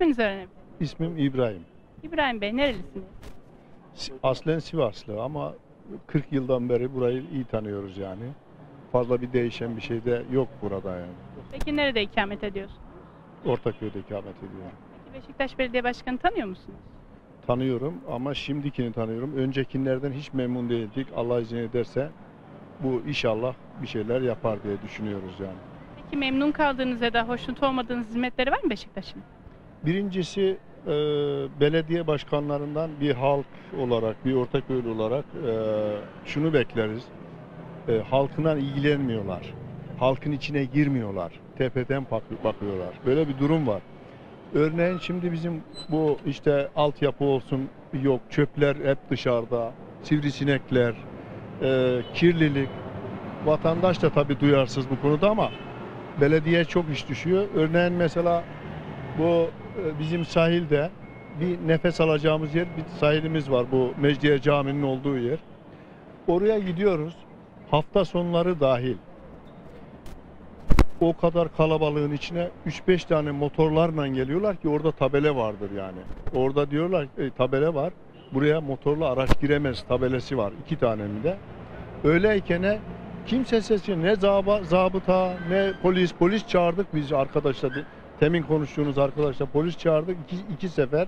İsminizi öğrenebilirim. İsmim İbrahim. İbrahim Bey, nerelisiniz? Aslen Sivaslı ama 40 yıldan beri burayı iyi tanıyoruz yani. Fazla bir değişen bir şey de yok burada yani. Peki nerede ikamet ediyorsunuz? Ortaköy'de ikamet ediyorum. Peki Beşiktaş Belediye Başkanı tanıyor musunuz? Tanıyorum ama şimdikini tanıyorum. Öncekilerden hiç memnun değildik. Allah izin ederse bu inşallah bir şeyler yapar diye düşünüyoruz yani. Peki memnun kaldığınız ya da hoşnut olmadığınız hizmetleri var mı Beşiktaş'ın? Birincisi belediye başkanlarından bir halk olarak, bir Ortaköylü olarak şunu bekleriz. Halkından ilgilenmiyorlar. Halkın içine girmiyorlar. Tepeden bakıyorlar. Böyle bir durum var. Örneğin şimdi bizim bu işte altyapı olsun yok. Çöpler hep dışarıda. Sivrisinekler, kirlilik. Vatandaş da tabii duyarsız bu konuda ama belediye çok iş düşüyor. Örneğin mesela bu bizim sahilde bir nefes alacağımız yer, bir sahilimiz var. Bu Mecdiye Camii'nin olduğu yer. Oraya gidiyoruz. Hafta sonları dahil. O kadar kalabalığın içine 3-5 tane motorlarla geliyorlar ki orada tabela vardır yani. Orada diyorlar tabela var. Buraya motorlu araç giremez tabelesi var. 2 tanenin de. Öyleyken kimse sesi ne zabıta ne polis çağırdık biz arkadaşlar. Temin konuştuğunuz arkadaşlar polis çağırdık 2 sefer.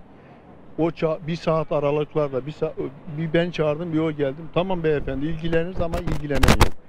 O bir saat aralıklarla bir ben çağırdım bir o geldim. Tamam beyefendi ilgileniriz ama ilgilenen yok.